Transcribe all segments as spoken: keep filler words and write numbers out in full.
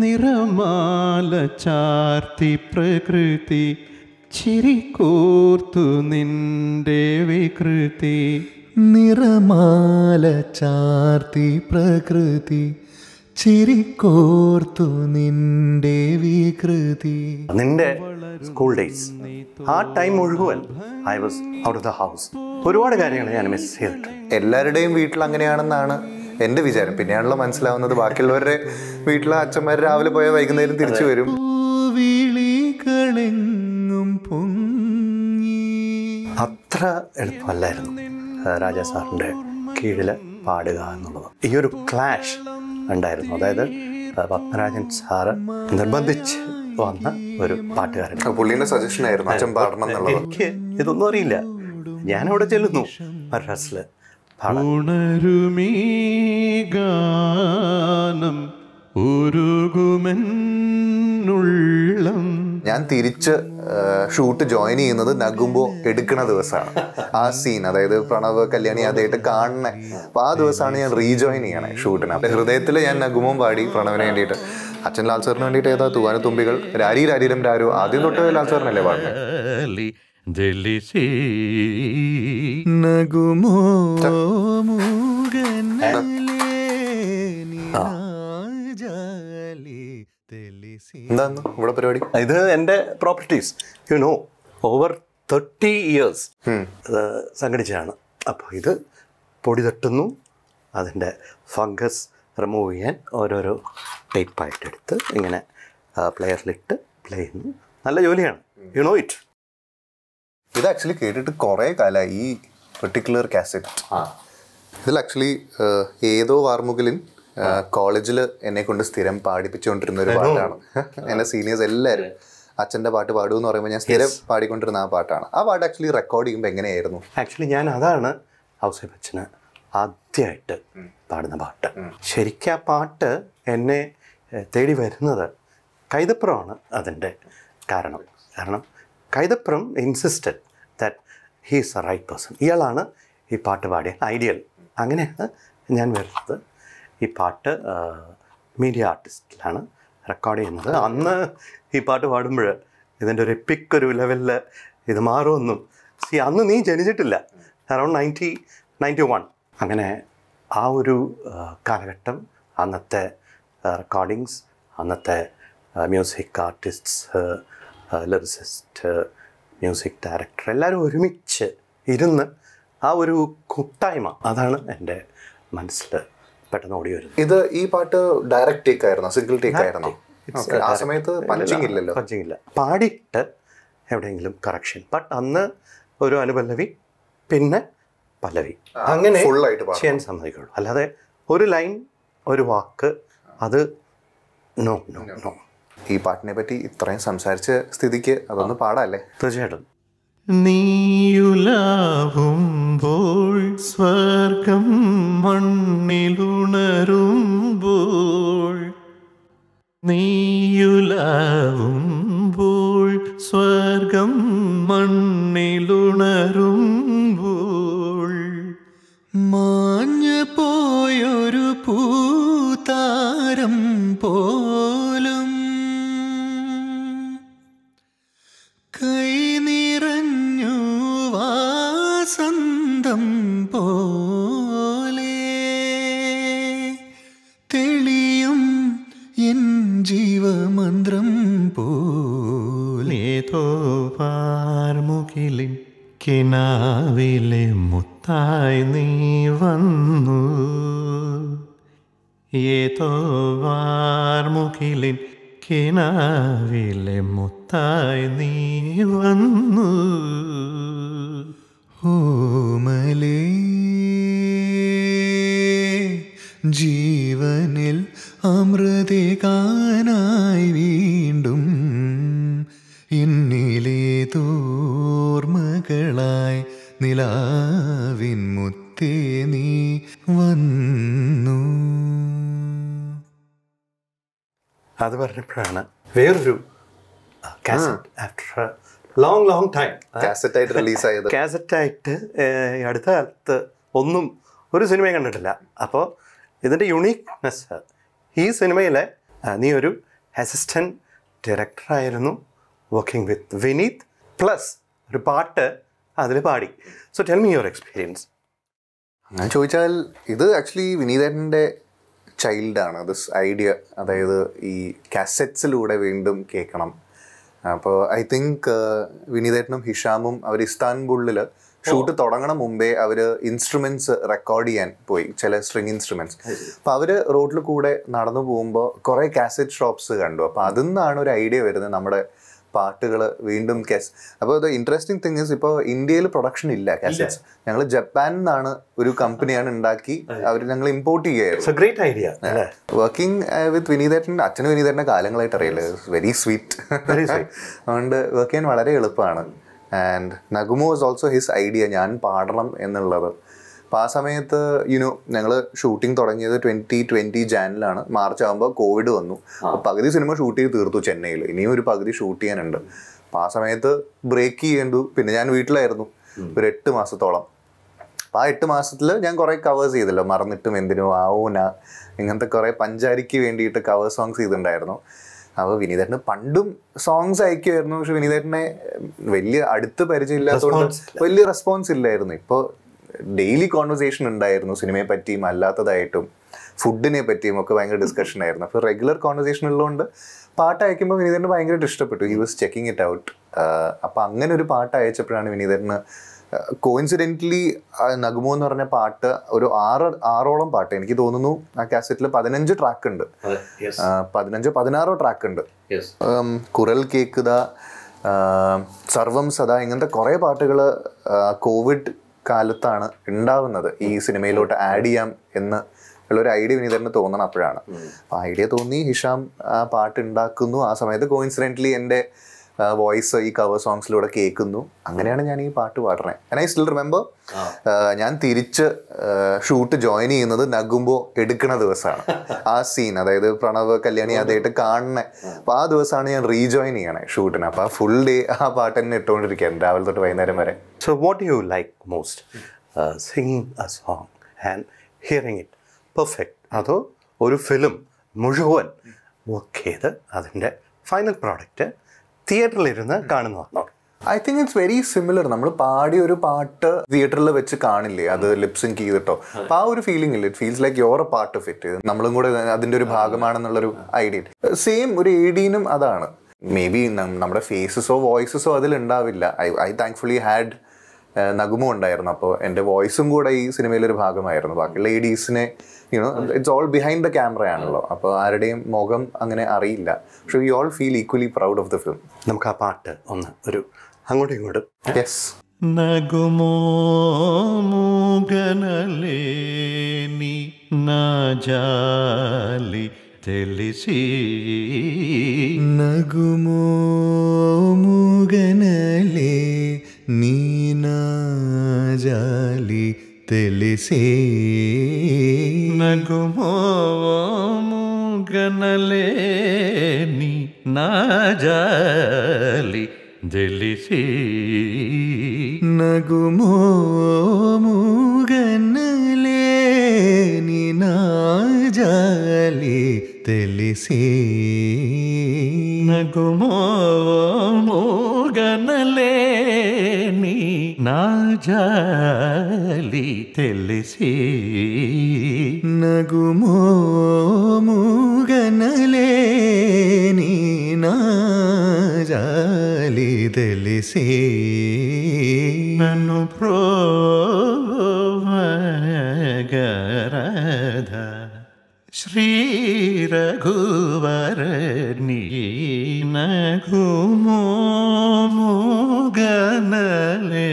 നിറമാല ചാർത്തി പ്രകൃതി ചിരിക്കൂർത്തു നിന്റെ വികൃതി. നിറമാല ചാർത്തി പ്രകൃതി ചിരിക്കോർത്തു നിന്റെ വികൃതി. നിന്റെ സ്കൂൾ ഡേയ്സ്, ആ ടൈം മുഴുവൻ I was out of the house. ഒരുപാട് കാര്യങ്ങൾ ഞാൻ മിസ് ചെയ്തിട്ടുണ്ട്. എല്ലാവരുടെയും വീട്ടിൽ അങ്ങനെയാണെന്നാണ് എൻ്റെ വിചാരം. പിന്നെയാണല്ലോ മനസ്സിലാവുന്നത് ബാക്കിയുള്ളവരുടെ വീട്ടിലെ അച്ഛന്മാർ രാവിലെ പോയാൽ വൈകുന്നേരം തിരിച്ചു വരും. അത്ര എളുപ്പമല്ലായിരുന്നു രാജാ സാറിൻ്റെ കീഴിൽ പാടുക എന്നുള്ളത്. ഈ ഒരു ക്ലാഷ് ഉണ്ടായിരുന്നു. അതായത് പത്മരാജൻ സാറ് നിർബന്ധിച്ച് വന്ന ഒരു പാട്ടുകാരൻ. പുള്ളിയുടെ സജഷൻ ആയിരുന്നു അച്ഛൻ പാടണം എന്നുള്ളത്. എനിക്ക് ഇതൊന്നും അറിയില്ല. ഞാനവിടെ ചെല്ലുന്നു മദ്രാസിൽ. ഞാൻ തിരിച്ച് ഷൂട്ട് ജോയിൻ ചെയ്യുന്നത് നഗുമ്പോ എടുക്കണ ദിവസമാണ്. ആ സീൻ, അതായത് പ്രണവ് കല്യാണി അതായിട്ട് കാണണ. അപ്പോൾ ആ ദിവസമാണ് ഞാൻ റീജോയിൻ ചെയ്യണേ ഷൂട്ടിന്. അപ്പം ഹൃദയത്തിൽ ഞാൻ നഗുമോം പാടി പ്രണവിന് വേണ്ടിയിട്ട്. അച്ഛൻ ലാൽ സാറിന് വേണ്ടിയിട്ട് ഏതാ തൂവാന തുമ്പികൾ, രാരി രാരിരം രാരു. ആദ്യം തൊട്ട് ലാൽ സാറിനല്ലേ പാടുന്നത്. എന്താന്ന് ഇവിടെ പരിപാടി? ഇത് എൻ്റെ properties, you know, over thirty years സംഘടിച്ചതാണ്. അപ്പോൾ ഇത് പൊടി തട്ടുന്നു, അതിൻ്റെ ഫംഗസ് റിമൂവ് ചെയ്യാൻ ഓരോരോ ടൈപ്പായിട്ട് എടുത്ത് ഇങ്ങനെ പ്ലെയറിലിട്ട് പ്ലേ ചെയ്യുന്നു. നല്ല ജോലിയാണ്, യു നോ ഇറ്റ്. ഇത് ആക്ച്വലി കേട്ടിട്ട് കുറേ കാലമായി ഈ പെർട്ടിക്കുലർ കാസറ്റ്. ആ ഇതിൽ ആക്ച്വലി ഏതോ വാർമുകിലിൻ കോളേജിൽ എന്നെ കൊണ്ട് സ്ഥിരം പാടിപ്പിച്ചുകൊണ്ടിരുന്ന ഒരു പാട്ടാണ്. എൻ്റെ സീനിയേഴ്സ് എല്ലാവരും അച്ഛൻ്റെ പാട്ട് പാടുമെന്ന് പറയുമ്പോൾ ഞാൻ സ്ഥിരം പാടിക്കൊണ്ടിരുന്ന ആ പാട്ടാണ്. ആ പാട്ട് ആക്ച്വലി റെക്കോർഡ് ചെയ്യുമ്പോൾ എങ്ങനെയായിരുന്നു? ആക്ച്വലി ഞാൻ അതാണ് ഔസേപ്പ് അച്ഛന് ആദ്യമായിട്ട് പാടുന്ന പാട്ട്. ശരിക്കും ആ പാട്ട് എന്നെ തേടി വരുന്നത് കൈതപ്പുറമാണ് അതിൻ്റെ കാരണം. കാരണം Kaithapram insisted that he is a right person. ഇയാളാണ് ഈ പാട്ട് പാടിയ ഐഡിയൽ. അങ്ങനെയാണ് ഞാൻ വരുന്നത്. ഈ പാട്ട് മീഡിയ ആർട്ടിസ്റ്റിലാണ് റെക്കോർഡ് ചെയ്യുന്നത്. അന്ന് ഈ പാട്ട് പാടുമ്പോൾ ഇതിൻ്റെ ഒരു എപ്പിക് ഒരു ലെവലിൽ ഇത് മാറുമെന്നും. സി, അന്ന് നീ ജനിച്ചിട്ടില്ല. അറൗണ്ട് നയൻറ്റി നയൻറ്റി വൺ അങ്ങനെ ആ ഒരു കാലഘട്ടം. അന്നത്തെ റെക്കോർഡിങ്സ്, അന്നത്തെ music artists, lyricist, music director എല്ലാവരും ഒരുമിച്ച് ഇരുന്ന് ആ ഒരു കൂട്ടായ്മ, അതാണ് എൻ്റെ മനസ്സിൽ പെട്ടെന്ന് ഓടി വരുന്നത്. ഇത് ഈ പാട്ട് ഡയറക്റ്റ് ടേക്ക് ആയിരുന്നു, സിംഗിൾ ടേക്ക് ആയിരുന്നു. ആ സമയത്ത് പഞ്ചിങ് ഇല്ലല്ലോ. പഞ്ചിങ് ഇല്ല. പാടിയിട്ട് എവിടെയെങ്കിലും കറക്ഷൻ. ബട്ട് അന്ന് ഒരു അനുപല്ലവി പിന്നെ പല്ലവി, അങ്ങനെ ഫുള്ളായിട്ട് ചെയ്യാൻ സമ്മതിക്കുള്ളൂ. അല്ലാതെ ഒരു ലൈൻ ഒരു വാക്ക് അത് നോ നോ നോ. ഈ പാട്ടിനെ പറ്റി ഇത്രയും സംസാരിച്ച സ്ഥിതിക്ക് അതൊന്ന് പാടാല്ലേ? തീർച്ചയായിട്ടും. നീയുലാവുമ്പോൾ സ്വർഗം മണ്ണിലുണരുമ്പോൾ, നീയുലാവുമ്പോൾ സ്വർഗം മണ്ണിലുണരുമ്പോൾ, മാഞ്ഞു പോയൊരു പൂതാരം പോലും കൈ നിറഞ്ഞു വാസന്തം പോലെ തെളിയും എൻ ജീവമന്ത്രം പോലേതോ വാർമുകിലിൻ കിനാവിലെ മുത്തായി നീ വന്നു. ഏതോ വാർമുകിലിൻ കിനാവിലെ മുത്തായി നീ വന്നു. ഓമലേ ജീവനിൽ അമൃതേകാനായി വീണ്ടും എന്നിലേതോർമകളായി നിലാവിൻ മുത്തേ നീ വന്നു. അത് പറഞ്ഞപ്പോഴാണ് വേറൊരു cassette after long long time കാസറ്റായിട്ട് റിലീസായത്. കാസറ്റായിട്ട് അടുത്ത കാലത്ത് ഒന്നും ഒരു സിനിമയും കണ്ടിട്ടില്ല. അപ്പോൾ ഇതിൻ്റെ യുണീക്നെസ്, ഈ സിനിമയിലെ നീ ഒരു അസിസ്റ്റന്റ് ഡയറക്ടർ ആയിരുന്നു വർക്കിംഗ് വിത്ത് വിനീത് പ്ലസ് ഒരു പാട്ട് അതിൽ പാടി. So tell me your experience. അങ്ങനെ ചോദിച്ചാൽ ഇത് ആക്ച്വലി വിനീതൻ്റെ ചൈൽഡാണ് ദിസ് ഐഡിയ. അതായത് ഈ കാസറ്റ്സിലൂടെ വീണ്ടും കേൾക്കണം. അപ്പോൾ ഐ തിങ്ക് വിനീതേട്ടനും ഹിഷാമും അവർ ഇസ്താൻബുളിൽ ഷൂട്ട് തുടങ്ങണം മുമ്പേ അവർ ഇൻസ്ട്രുമെൻറ്റ്സ് റെക്കോർഡ് ചെയ്യാൻ പോയി, ചില സ്ട്രിങ് ഇൻസ്ട്രുമെൻറ്റ്സ്. അപ്പോൾ അവർ റോഡിൽ കൂടെ നടന്നു പോകുമ്പോൾ കുറേ കാസറ്റ് ഷോപ്സ് കണ്ടു. അപ്പോൾ അതിൽ നിന്നാണ് ഒരു ഐഡിയ വരുന്നത് നമ്മുടെ പാട്ടുകൾ വീണ്ടും കാസ്. അപ്പോൾ ദ ഇൻട്രസ്റ്റിംഗ് തിങ് ഈസ് ഇപ്പോൾ ഇന്ത്യയിൽ പ്രൊഡക്ഷൻ ഇല്ല കാസറ്റ്സ്. ഞങ്ങൾ ജപ്പാനിൽ നിന്നാണ് ഒരു കമ്പനിയാണ് ഉണ്ടാക്കി അവർ ഞങ്ങൾ ഇമ്പോർട്ട് ചെയ്യുകയായിരുന്നു. വർക്കിംഗ് വിത്ത് വിനീതേട്ടൻ, അച്ഛനും വിനീതേട്ടൻ്റെ കാലങ്ങളായിട്ട് അറിയില്ല, വെരി സ്വീറ്റ്. അതുകൊണ്ട് വർക്ക് ചെയ്യാൻ വളരെ എളുപ്പമാണ്. And Nagumo was also his idea, ഞാൻ പാടണം എന്നുള്ളത്. അപ്പോൾ ആ സമയത്ത് യുനോ ഞങ്ങൾ ഷൂട്ടിംഗ് തുടങ്ങിയത് ട്വൻറ്റി ട്വൻറ്റി ജാനിലാണ്. മാർച്ച് ആകുമ്പോൾ കോവിഡ് വന്നു. പകുതി സിനിമ ഷൂട്ട് ചെയ്ത് തീർത്തു ചെന്നൈയിൽ, ഇനിയും ഒരു പകുതി ഷൂട്ട് ചെയ്യാനുണ്ട്. അപ്പോൾ ആ സമയത്ത് ബ്രേക്ക് ചെയ്യേണ്ടു. പിന്നെ ഞാൻ വീട്ടിലായിരുന്നു ഒരു എട്ട് മാസത്തോളം. അപ്പോൾ ആ എട്ട് മാസത്തിൽ ഞാൻ കുറേ കവേഴ്സ് ചെയ്തല്ലോ, മറന്നിട്ടും എന്തിനോ ആവൂന, ഇങ്ങനത്തെ കുറേ പഞ്ചാരിക്ക് വേണ്ടിയിട്ട് കവർ സോങ്സ് ചെയ്തിട്ടുണ്ടായിരുന്നു. അപ്പോൾ വിനീതേട്ടന് പണ്ടും സോങ്സ് അയക്കുമായിരുന്നു, പക്ഷെ വിനീതേട്ടനെ വലിയ അടുത്ത് പരിചയമില്ലാത്തതുകൊണ്ട് വലിയ റെസ്പോൺസ് ഇല്ലായിരുന്നു. ഇപ്പോൾ ഡെയിലി കോൺവെർസേഷൻ ഉണ്ടായിരുന്നു, സിനിമയെ പറ്റിയും അല്ലാത്തതായിട്ടും ഫുഡിനെ പറ്റിയും ഒക്കെ ഭയങ്കര ഡിസ്കഷൻ ആയിരുന്നു. അപ്പോൾ റെഗുലർ കോൺവെർസേഷൻ ഉള്ളതുകൊണ്ട് പാട്ട് അയക്കുമ്പോൾ വിനീതേട്ടന് ഭയങ്കരമായിട്ട് ഇഷ്ടപ്പെട്ടു. He was checking it out. അപ്പോൾ അങ്ങനെ ഒരു പാട്ട് അയച്ചപ്പോഴാണ് വിനീതേട്ടന് കോയിൻസിഡൻ്റലി നഗുമോ എന്ന് പറഞ്ഞ പാട്ട്, ഒരു ആറ് ആറോളം പാട്ട് എനിക്ക് തോന്നുന്നു ആ കാസറ്റിൽ പതിനഞ്ച് ട്രാക്ക് ഉണ്ട്, പതിനഞ്ചോ പതിനാറോ ട്രാക്ക് ഉണ്ട്. കുരൽ കേൾക്കുക, സർവം സദാ, ഇങ്ങനത്തെ കുറേ പാട്ടുകൾ കോവിഡ് കാലത്താണ് ഉണ്ടാവുന്നത്. ഈ സിനിമയിലോട്ട് ആഡ് ചെയ്യാം എന്ന് ഉള്ളൊരു ഐഡിയ വിനീതേട്ടന് തോന്നണം അപ്പോഴാണ്. അപ്പോൾ ഐഡിയ തോന്നി, ഹിഷാം ആ പാട്ട് ഉണ്ടാക്കുന്നു. ആ സമയത്ത് കോയിൻസിഡൻ്റലി എൻ്റെ വോയിസ് ഈ കവർ സോങ്സിലൂടെ കേൾക്കുന്നു. അങ്ങനെയാണ് ഞാൻ ഈ പാട്ട് പാടുന്നത്. ആൻഡ് ഐ സ്റ്റിൽ റിമെമ്പർ, ഞാൻ തിരിച്ച് ഷൂട്ട് ജോയിൻ ചെയ്യുന്നത് നഗുമ്പോ എടുക്കുന്ന ദിവസമാണ് ആ സീൻ. അതായത് പ്രണവ് കല്യാണി അതായിട്ട് കാണുന്നത്. അപ്പോൾ ആ ദിവസമാണ് ഞാൻ റീജോയിൻ ചെയ്യണേ ഷൂട്ടിന്. അപ്പോൾ ആ ഫുൾ ഡേ ആ പാട്ട് തന്നെ ഇട്ടുകൊണ്ടിരിക്കുകയായിരുന്നു രാവിലെ തൊട്ട് വൈകുന്നേരം വരെ. So what you like most, singing a song and hearing it perfect, അതോ ഒരു ഫിലിം മുഴുവൻ വർക്ക് ചെയ്ത് അതിൻ്റെ ഫൈനൽ പ്രോഡക്റ്റ് തിയേറ്ററിലിരുന്ന് കാണുന്നതാണോ? I think it's very similar. നമ്മൾ പാടി ഒരു പാട്ട് തിയേറ്ററിൽ വെച്ച് കാണില്ലേ, അത് ലിപ്സിങ് ചെയ്തിട്ടോ, അപ്പോൾ ആ ഒരു ഫീലിംഗ് ഇല്ല. It feels like your a part of it. നമ്മളും കൂടെ അതിൻ്റെ ഒരു ഭാഗമാണെന്നുള്ളൊരു ഐഡിയ. സെയിം ഒരു എഡിനും അതാണ്. മേ ബി നമ്മുടെ ഫേസസോ വോയിസസോ അതിലുണ്ടാവില്ല. ഐ ഐ താങ്ക്ഫുള്ളി ഹാഡ് നഗുമോ ഉണ്ടായിരുന്നു. അപ്പോൾ എൻ്റെ വോയിസും കൂടെ ഈ സിനിമയിലൊരു ഭാഗമായിരുന്നു. ബാക്കിയുള്ള ലേഡീസിനെ you know it's all behind the camera ആണല്ലോ, അപ്പോൾ ആരുടെയും മുഖം അങ്ങനെ അറിയില്ല. പക്ഷെ we all feel equally proud of the film. നമുക്ക് ആ പാട്ട് ഒന്ന് ഒരു അങ്ങോട്ടും ഇങ്ങോട്ടും. യെസ്. നഗുമോ മുഗനലേനി നാജാലി തെളിസി നഗുമോ മുഗനലേ നീനാജാലി തെളിസേ നഗുമോ മുഗനലേ നീനാജാലി തെളിസേ നഗുമോ മുഗനലേ നീനാജാലി തെളിസേ നഗുമോ മുഗനലേ നാജാലി തെളിസേ നഗുമോ മുഗനലേ നീനാജാലി തെളിസേ നന്നു പ്രോവഗരധ ശ്രീരഘുവര നീനഗുമോ മുഗനലേ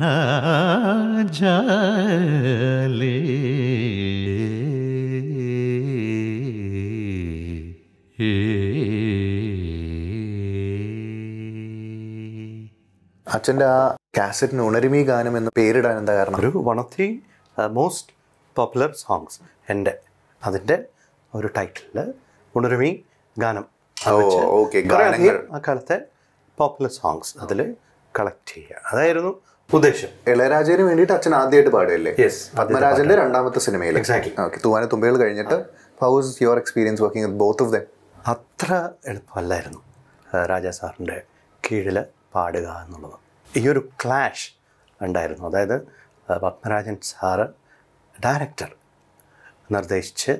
നാജാലി അച്ഛൻ്റെ ആ കാസറ്റിന് ഉണരുമീ ഗാനം എന്ന പേരിടാൻ എന്താ കാരണം? ഒരു one of the most popular songs എൻ്റെ അതിൻ്റെ ഒരു ടൈറ്റിൽ ഉണരുമീ ഗാനം. ആ കാലത്തെ പോപ്പുലർ സോങ്സ് അതിൽ കളക്ട് ചെയ്യുക, അതായിരുന്നു ഉദ്ദേശം. ഇളയരാജന് വേണ്ടിയിട്ട് അച്ഛൻ ആദ്യമായിട്ട് പാടുകയല്ലേ പത്മരാജൻ്റെ രണ്ടാമത്തെ സിനിമയിൽ? എക്സാക്ട്ലി. ഓക്കെ. തൂവാന തുമ്പകൾ കഴിഞ്ഞിട്ട് How was your experience working with both of them? Athra elpallayirunnu. Raja sirinte keezhile paaduga ennullathu. Ee oru clash undayirunnu. Adayathu Padmarajan sir director നിർദ്ദേശിച്ച്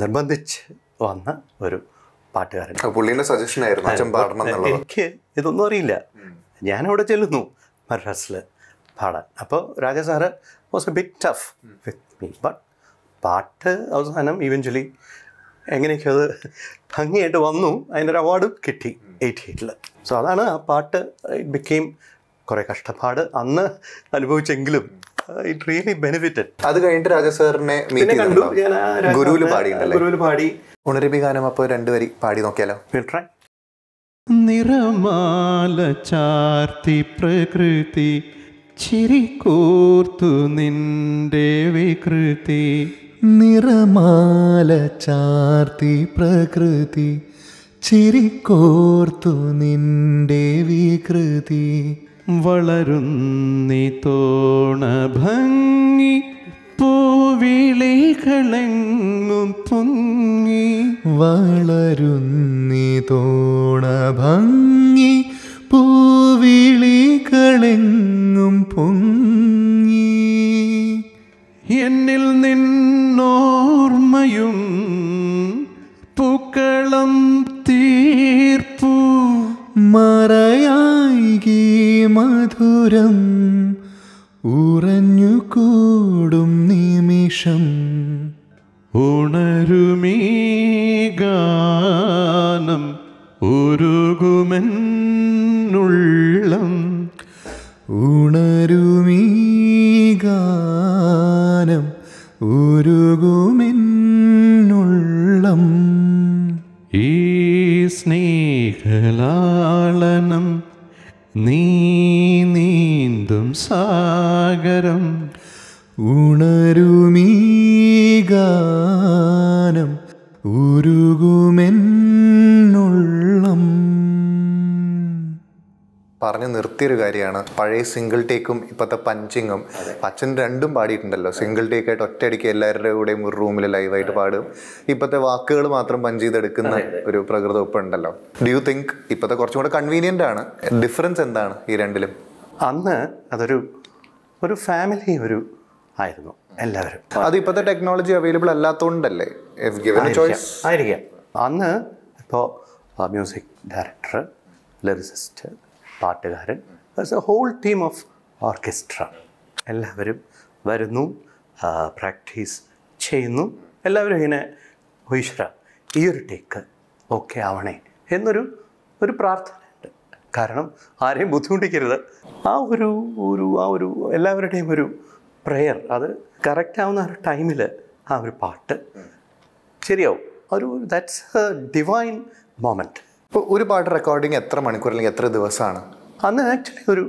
നിർബന്ധിച്ച് വന്ന ഒരു പാട്ടുകാരൻ. പുള്ളിയുടെ സജഷൻ ആയിരുന്നു അച്ഛൻ പാടണം എന്നുള്ളത്. എനിക്ക് ഇതൊന്നും അറിയില്ല, ഞാനവിടെ ചെല്ലുന്നു മദ്രാസിൽ പാടാൻ. അപ്പോൾ Raja sir was a big tough with me, but പാട്ട് അവസാനം ഈവൻച്വലി എങ്ങനെയൊക്കെ അത് ഭംഗിയായിട്ട് വന്നു. അതിൻ്റെ ഒരു അവാർഡും കിട്ടി എയ്റ്റി എയ്റ്റിൽ. സോ അതാണ് ആ പാട്ട്. ഇറ്റ് ബിക്കെയിം കുറേ കഷ്ടപ്പാട് അന്ന് അനുഭവിച്ചെങ്കിലും it really benefited. അത് കഴിഞ്ഞിട്ട് രാജ സാറിനെ മീറ്റ് ചെയ്തു. ഗുരുവിൽ പാടി ഗുരുവിൽ പാടി ഉണരവി ഗാനം. അപ്പോൾ രണ്ടുപേരും പാടി നോക്കിയാലോ? ട്രൈ. നിറമാല ചാർത്തി പ്രകൃതി ചിരിക്കൂർത്തു നിന്റെ വികൃതി, നിറമാല ചാർത്തി പ്രകൃതി ചിരിക്കൂർത്തു നിന്റെ വികൃതി, വളരുന്നി തോണഭംഗി പൂവിളികളെങ്ങും പൊങ്ങി, വളരുന്നി തോണഭംഗി പൂവിളികളെങ്ങും പൊങ്ങി, എന്നിൽ നിന്നോർമ്മയും പൂക്കളം തീർപ്പു മറയായി മധുരം ഉറഞ്ഞു കൂടും നിമിഷം, ഉണരുമീ ഗാനം ഉരുകുമെന്നുള്ളം, ഉണരുമീ ഗാനം ഉരുകുമെന്നുള്ളം, ഈ സ്നേഹലാളനം നീ നീന്തും സാഗരം, ഉണരുമീ ഗാനം ഉരുകുമെന്നുള്ളം. പറഞ്ഞു നിർത്തിയൊരു കാര്യമാണ് പഴയ സിംഗിൾ ടേക്കും ഇപ്പോഴത്തെ പഞ്ചിങ്ങും. അച്ഛൻ രണ്ടും പാടിയിട്ടുണ്ടല്ലോ, സിംഗിൾ ടേക്കായിട്ട് ഒറ്റയടിക്ക് എല്ലാവരുടെ കൂടെയും ഒരു റൂമിൽ ലൈവായിട്ട് പാടും. ഇപ്പോഴത്തെ വാക്കുകൾ മാത്രം പഞ്ച് ചെയ്തെടുക്കുന്ന ഒരു പ്രകൃത ഒപ്പുണ്ടല്ലോ. ഡു യു തിങ്ക് ഇപ്പോഴത്തെ കുറച്ചും കൂടെ കൺവീനിയൻ്റ് ആണ്? ഡിഫറൻസ് എന്താണ് ഈ രണ്ടിലും? അന്ന് അതൊരു ഒരു ഫാമിലി ഒരു ആയിരുന്നു എല്ലാവരും. അത് ഇപ്പോഴത്തെ ടെക്നോളജി അവൈലബിൾ അല്ലാത്തതുകൊണ്ടല്ലേ ചോയ്സ് ആയിരിക്കാം. അന്ന് ഇപ്പോൾ മ്യൂസിക് ഡയറക്ടർ, ലിറിസിസ്റ്റ്, പാട്ടുകാരൻ, the whole team of orchestra എല്ലാവരും വരുന്നു, പ്രാക്ടീസ് ചെയ്യുന്നു. എല്ലാവരും ഇങ്ങനെ ഈശ്വര ഈ ഒരു ടേക്ക് ഓക്കെ ആവണേ എന്നൊരു ഒരു പ്രാർത്ഥനയുണ്ട്. കാരണം ആരെയും ബുദ്ധിമുട്ടിക്കരുത്. ആ ഒരു ഒരു ആ ഒരു എല്ലാവരുടെയും ഒരു പ്രെയർ, അത് കറക്റ്റാവുന്ന ആ ഒരു ടൈമിൽ ആ ഒരു പാട്ട് ശരിയാവും. ഒരു ദാറ്റ്സ് എ ഡിവൈൻ മൊമെൻറ്റ്. ഇപ്പോൾ ഒരു പാട്ട് റെക്കോർഡിങ് എത്ര മണിക്കൂർ അല്ലെങ്കിൽ എത്ര ദിവസമാണ്? അന്ന് ആക്ച്വലി ഒരു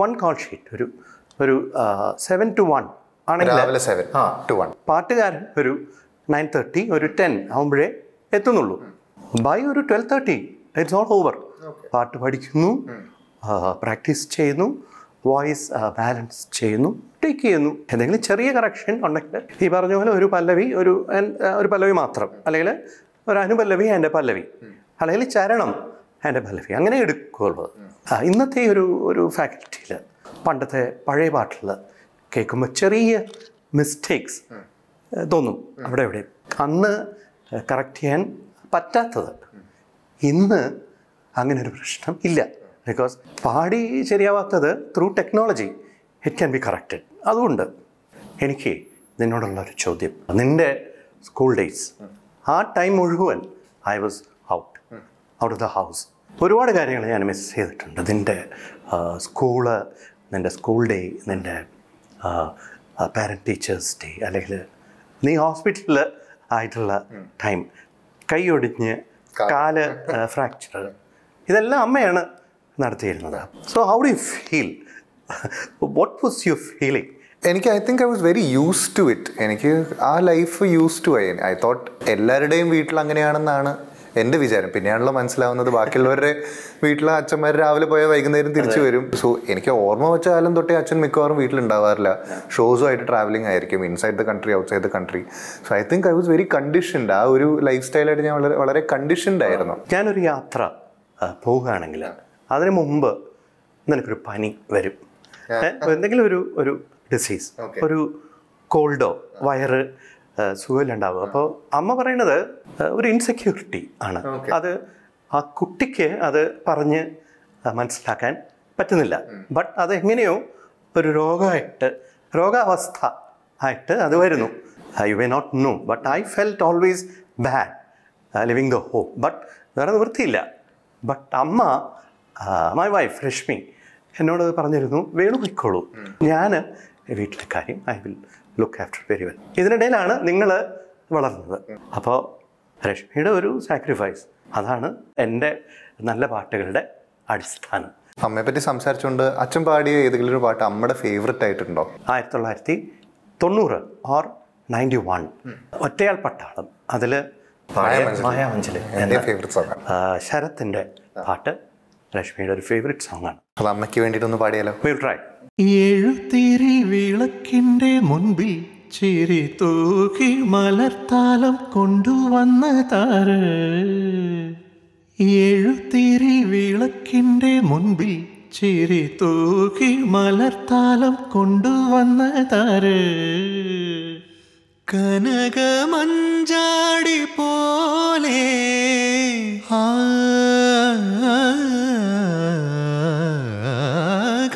വൺ കോൾ ഷീറ്റ് ഒരു ഒരു സെവൻ ടു വൺ ആണെങ്കിൽ സെവൻ ടു വൺ പാട്ടുകാരൻ ഒരു നയൻ തേർട്ടി ഒരു ടെൻ ആകുമ്പോഴേ എത്തുന്നുള്ളൂ. ബൈ ഒരു twelve thirty it's all over. പാട്ട് പഠിക്കുന്നു, പ്രാക്ടീസ് ചെയ്യുന്നു, വോയിസ് ബാലൻസ് ചെയ്യുന്നു, ടേക്ക് ചെയ്യുന്നു. എന്തെങ്കിലും ചെറിയ കറക്ഷൻ ഉണ്ടെങ്കിൽ ഈ പറഞ്ഞ പോലെ ഒരു പല്ലവി ഒരു ഒരു പല്ലവി മാത്രം, അല്ലെങ്കിൽ ഒരു അനുപല്ലവി എൻ്റെ പല്ലവി, അല്ലെങ്കിൽ ചരണം എൻ്റെ പല്ലവി, അങ്ങനെ എടുക്കുള്ളൂ. ഇന്നത്തെ ഒരു ഒരു ഫാക്കൽറ്റിയിൽ പണ്ടത്തെ പഴയ പാട്ടിൽ കേൾക്കുമ്പോൾ ചെറിയ മിസ്റ്റേക്സ് തോന്നും അവിടെ എവിടെയും. അന്ന് കറക്റ്റ് ചെയ്യാൻ പറ്റാത്തത് ഇന്ന് അങ്ങനെ ഒരു പ്രശ്നം ഇല്ല. ബിക്കോസ് പാടി ശരിയാവാത്തത് through technology it can be corrected. അതുകൊണ്ട് എനിക്ക് നിന്നോടുള്ള ഒരു ചോദ്യം, നിൻ്റെ സ്കൂൾ ഡേയ്സ് ആ ടൈം മുഴുവൻ I was out out of the house. ഒരുപാട് കാര്യങ്ങൾ ഞാൻ മിസ് ചെയ്തിട്ടുണ്ട്. നിൻ്റെ സ്കൂള്, നിൻ്റെ സ്കൂൾ ഡേ, നിൻ്റെ പാരൻറ്റ് ടീച്ചേഴ്സ് ഡേ, അല്ലെങ്കിൽ നീ ഹോസ്പിറ്റലിൽ ആയിട്ടുള്ള ടൈം, കൈ ഒടിഞ്ഞ് കാല് ഫ്രാക്ചർ, ഇതെല്ലാം അമ്മയാണ് നടത്തിയിരുന്നത്. So how do you feel? What was your feeling? എനിക്ക് I think I was very use to it. എനിക്ക് ആ ലൈഫ് യൂസ് ടു ആയി. ഐ തോട്ട് എല്ലാവരുടെയും വീട്ടിൽ അങ്ങനെയാണെന്നാണ് എൻ്റെ വിചാരം. പിന്നെയാണല്ലോ മനസ്സിലാവുന്നത് ബാക്കിയുള്ളവരുടെ വീട്ടിലെ അച്ഛന്മാർ രാവിലെ പോയാൽ വൈകുന്നേരം തിരിച്ചു വരും. സോ എനിക്ക് ഓർമ്മ വെച്ച കാലം തൊട്ടേ അച്ഛൻ മിക്കവാറും വീട്ടിലുണ്ടാവാറില്ല, ഷോസുമായിട്ട് ട്രാവലിംഗ് ആയിരിക്കും, inside the country, outside the country. So I think I was very conditioned. ആ ഒരു ലൈഫ് സ്റ്റൈലായിട്ട് ഞാൻ വളരെ വളരെ കണ്ടീഷൻഡ് ആയിരുന്നു. ഞാനൊരു യാത്ര പോവുകയാണെങ്കിൽ അതിന് മുമ്പ് നിനക്കൊരു പനി വരും, എന്തെങ്കിലും ഒരു ഒരു ഡിസീസ്, ഒരു കോൾഡോ വയറ് സുഖമില്ലുണ്ടാവും. അപ്പോൾ അമ്മ പറയണത് ഒരു ഇൻസെക്യൂരിറ്റി ആണ്. അത് ആ കുട്ടിക്ക് അത് പറഞ്ഞ് മനസ്സിലാക്കാൻ പറ്റുന്നില്ല. ബട്ട് അതെങ്ങനെയോ ഒരു രോഗമായിട്ട്, രോഗാവസ്ഥ ആയിട്ട് അത് വരുന്നു. You may not know, but I felt always bad living the home. But വേറെ നിവൃത്തിയില്ല. ബട്ട് അമ്മ, മൈ വൈഫ് രശ്മി, എന്നോട് പറഞ്ഞിരുന്നു, വേണു പോയിക്കോളൂ, ഞാൻ വീട്ടിലെ കാര്യം I will look after very well. ഇതിനിടയിലാണ് നിങ്ങൾ വളർന്നത്. അപ്പോൾ രശ്മിയുടെ ഒരു സാക്രിഫൈസ്, അതാണ് എൻ്റെ നല്ല പാട്ടുകളുടെ അടിസ്ഥാനം. അമ്മയെപ്പറ്റി സംസാരിച്ചുകൊണ്ട് അച്ഛൻ പാടിയ ഏതെങ്കിലും ഒരു പാട്ട് അമ്മയുടെ ഫേവററ്റ് ആയിട്ടുണ്ടോ? ആയിരത്തി തൊള്ളായിരത്തി തൊണ്ണൂറ് ഓർ നയൻറ്റി വൺ ഒറ്റയാൾ പട്ടാളം, അതിൽ മായാമഞ്ചൽ ശരത്തിൻ്റെ പാട്ട് ലക്ഷ്മിയുടെ ഒരു ഫേവറേറ്റ് സോങ് ആണ്. അത് അമ്മയ്ക്ക് വേണ്ടിയിട്ടൊന്ന് പാടിയാലോ? Will try. ഏഴുതിരി വിളക്കിൻ്റെ മുൻപിൽ ചിരി തൂകി മലർത്താലം കൊണ്ടുവന്ന താര്, ഏഴുതിരി വിളക്കിൻ്റെ മുൻപിൽ ചിരി തൂകി മലർത്താലം കൊണ്ടുവന്ന താര്, കനകമഞ്ചാടി പോലെ ആ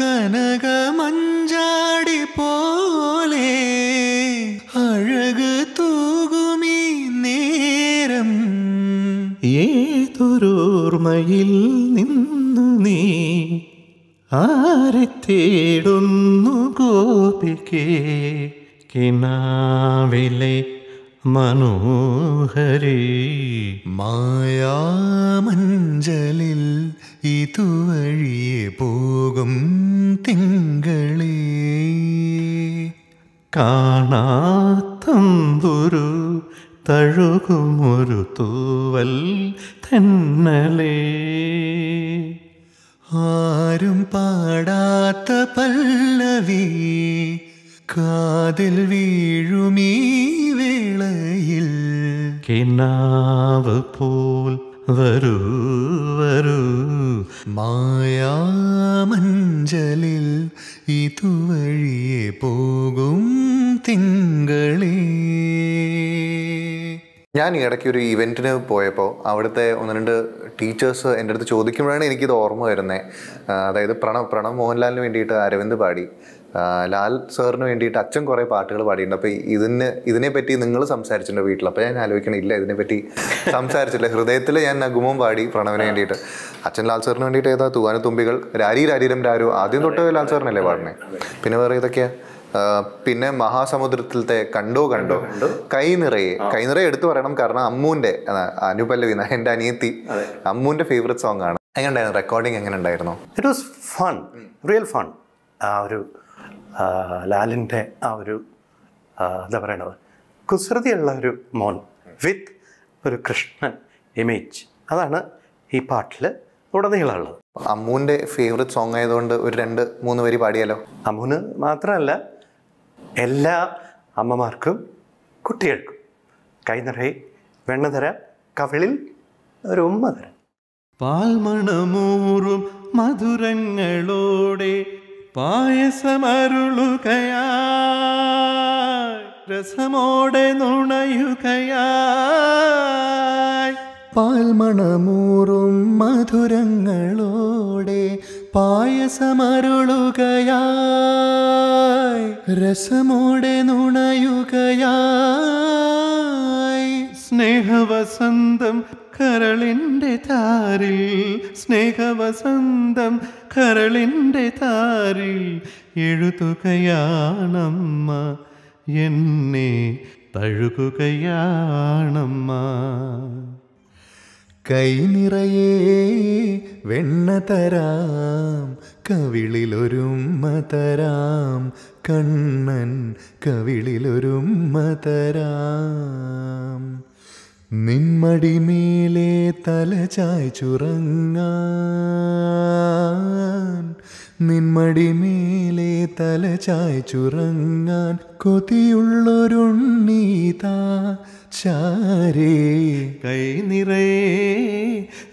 കനകമഞ്ചാടി പോലെ അഴക് തൂകുമീ നേരം, ഏതൊരോർമ്മയിൽ നിന്നു നീ ആരെ തേടുന്നു ഗോപികേ, കിനാവിലെ മനോഹരി മായാമഞ്ചലിൽ ഇതുവഴിയെ പോകും തിങ്കളെ, കാണാത്തമ്പുരു തഴുകുമൊരു തൂവൽ തന്നലേ, ആരും പാടാത്ത പല്ലവി കാതിൽ വീഴുമീ വേളയിൽ, കിനാവ് പോൽ വരൂ വരൂ മായാമഞ്ചലിൽ ഇതുവഴിയെ പോകും തിങ്കളേ. ഞാൻ ഈ ഇടയ്ക്ക് ഒരു ഇവൻറ്റിന് പോയപ്പോൾ അവിടുത്തെ ഒന്ന് രണ്ട് ടീച്ചേഴ്സ് എൻ്റെ അടുത്ത് ചോദിക്കുമ്പോഴാണ് എനിക്കിത് ഓർമ്മ വരുന്നത്. അതായത് പ്രണവ് പ്രണവ് മോഹൻലാലിന് വേണ്ടിയിട്ട് അരവിന്ദ് പാടി, ലാൽ സാറിന് വേണ്ടിയിട്ട് അച്ഛൻ കുറേ പാട്ടുകൾ പാടിയിട്ടുണ്ട്. അപ്പോൾ ഇതിന് ഇതിനെപ്പറ്റി നിങ്ങൾ സംസാരിച്ചിട്ടുണ്ട് വീട്ടിൽ? അപ്പോൾ ഞാൻ ആലോചിക്കണില്ല, ഇതിനെപ്പറ്റി സംസാരിച്ചില്ല. ഹൃദയത്തിൽ ഞാൻ നഗുമം പാടി പ്രണവിന് വേണ്ടിയിട്ട്, അച്ഛൻ ലാൽ സാറിന് വേണ്ടിയിട്ട് ഏതാ തൂവാന തുമ്പികൾ, രാരി രാരീരം രാരു, ആദ്യം തൊട്ട് ലാൽ സാറിനല്ലേ പാടണേ, പിന്നെ വേറെ ഇതൊക്കെയാ. പിന്നെ മഹാസമുദ്രത്തിലത്തെ കണ്ടോ കണ്ടോ, കൈ നിറയെ കൈ നിറയെ എടുത്തു പറയണം, കാരണം അമ്മൂൻ്റെ, അനുപല്ലവി എൻ്റെ അനിയത്തി, അമ്മൂൻ്റെ ഫേവറേറ്റ് സോങ് ആണ്. എങ്ങനെ ഉണ്ടായിരുന്നു റെക്കോർഡിങ്? എങ്ങനെ ഉണ്ടായിരുന്നു? It was fun, real fun. ആ ഒരു ലാലിൻ്റെ ആ ഒരു എന്താ പറയണത്, കുസൃതിയുള്ള ഒരു മോൻ വിത്ത് ഒരു കൃഷ്ണൻ ഇമേജ്, അതാണ് ഈ പാട്ടിൽ ഉടനീളമുള്ളത്. അമ്മൂൻ്റെ ഫേവറേറ്റ് സോങ് ആയതുകൊണ്ട് ഒരു രണ്ട് മൂന്ന് വരി പാടിയാലോ? അമ്മൂന് മാത്രമല്ല, എല്ലാ അമ്മമാർക്കും കുട്ടികൾക്കും, കൈനിറയെ വെണ്ണ തര, കവിളിൽ ഒരു ഉമ്മ തര, പാൽമണമൂറും മധുരങ്ങളോടെ പായസമരുളുകയായി, രസമോടെ നുണയുകയായി, പാൽമണമൂറും മധുരങ്ങളോടെ പായസമരുളുകയായി, രസമോടെ നുണയുകയായി, സ്നേഹവസന്തം കരളിൻ്റെ താരിൽ, സ്നേഹവസന്തം കരളിൻ്റെ താരിൽ എഴുതുകയാണമ്മ, എന്നെ തഴുകുകയാണമ്മ, കൈ നിറയെ വെണ്ണ തരാം, കവിളിലൊരുമ്മ തരാം, കണ്ണൻ കവിളിലൊരുമ്മ തരാം, നിന്മടി മേലെ തലചായ്ച്ചുറങ്ങാൻ, നിന്മടി മേലെ തലചായ്ച്ചുറങ്ങാൻ കൊതിയുള്ളൊരുണ്ണീതാ ചാരേ. കൈ നിറയെ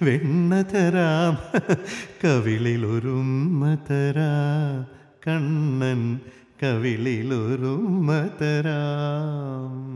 വെണ്ണ തരാം, കവിളിലൊരുമ്മ തരാം കണ്ണൻ, കവിളിലൊരുമ്മ തരാം.